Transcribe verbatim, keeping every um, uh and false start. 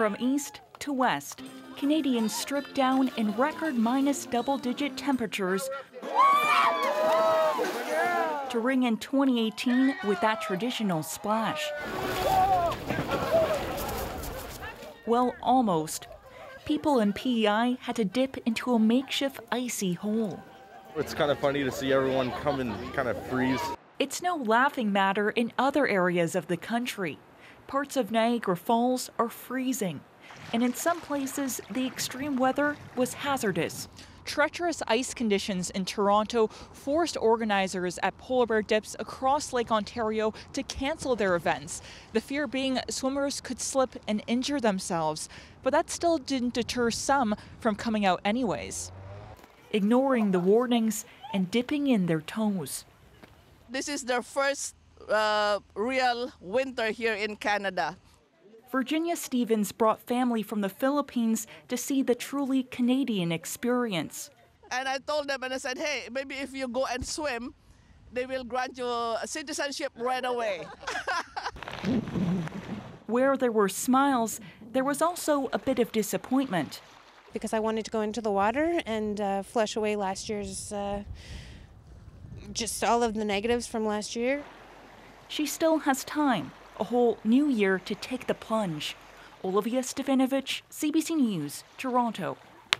From east to west, Canadians stripped down in record minus double-digit temperatures to ring in twenty eighteen with that traditional splash. Well, almost. People in P E I had to dip into a makeshift icy hole. It's kind of funny to see everyone come and kind of freeze. It's no laughing matter in other areas of the country. Parts of Niagara Falls are freezing, and in some places, the extreme weather was hazardous. Treacherous ice conditions in Toronto forced organizers at polar bear dips across Lake Ontario to cancel their events. The fear being swimmers could slip and injure themselves, but that still didn't deter some from coming out anyways. Ignoring the warnings and dipping in their toes. This is their first uh, real winter here in Canada. Virginia Stevens brought family from the Philippines to see the truly Canadian experience. And I told them and I said, hey, maybe if you go and swim, they will grant you citizenship right away. Where there were smiles, there was also a bit of disappointment. Because I wanted to go into the water and uh, flush away last year's, uh, just all of the negatives from last year. She still has time. A whole new year to take the plunge. Olivia Stefanovitch, C B C News, Toronto.